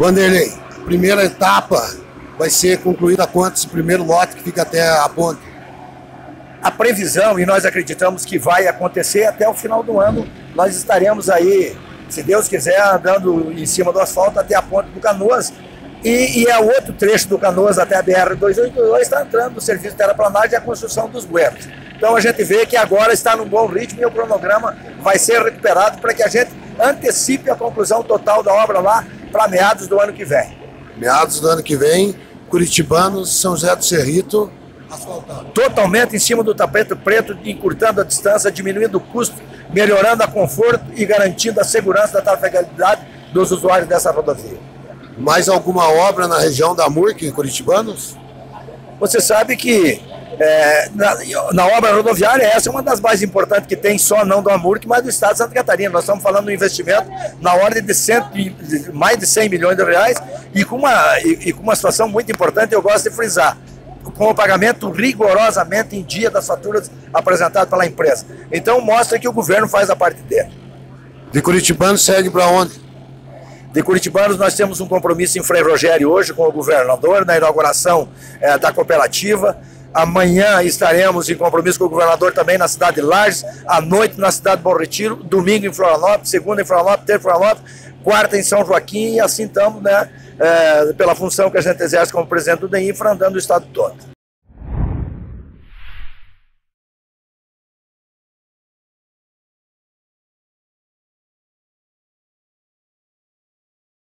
Wanderley, a primeira etapa vai ser concluída quanto esse primeiro lote que fica até a ponte? A previsão, e nós acreditamos que vai acontecer até o final do ano, nós estaremos aí, se Deus quiser, andando em cima do asfalto até a ponte do Canoas, e é outro trecho do Canoas até a BR-282 está entrando no serviço de terraplanagem e a construção dos bueiros. Então a gente vê que agora está num bom ritmo e o cronograma vai ser recuperado para que a gente antecipe a conclusão total da obra lá para meados do ano que vem. Meados do ano que vem, Curitibanos, São José do Cerrito, asfaltado. Totalmente em cima do tapete preto, encurtando a distância, diminuindo o custo, melhorando a conforto e garantindo a segurança da trafegabilidade dos usuários dessa rodovia. Mais alguma obra na região da Murque, em Curitibanos? Você sabe que na obra rodoviária, essa é uma das mais importantes que tem, só não do AMURES, mas do estado de Santa Catarina. Nós estamos falando de um investimento na ordem de mais de 100 milhões de reais e com uma situação muito importante, eu gosto de frisar, com o pagamento rigorosamente em dia das faturas apresentadas pela empresa. Então mostra que o governo faz a parte dele. De Curitibanos segue para onde? De Curitibanos, nós temos um compromisso em Frei Rogério hoje com o governador, na inauguração da cooperativa. Amanhã estaremos em compromisso com o governador também na cidade de Lages, à noite na cidade de Bom Retiro, domingo em Florianópolis, segunda em Florianópolis, terça em Florianópolis, quarta em São Joaquim, e assim estamos, né, pela função que a gente exerce como presidente do DEINFRA, andando o estado todo.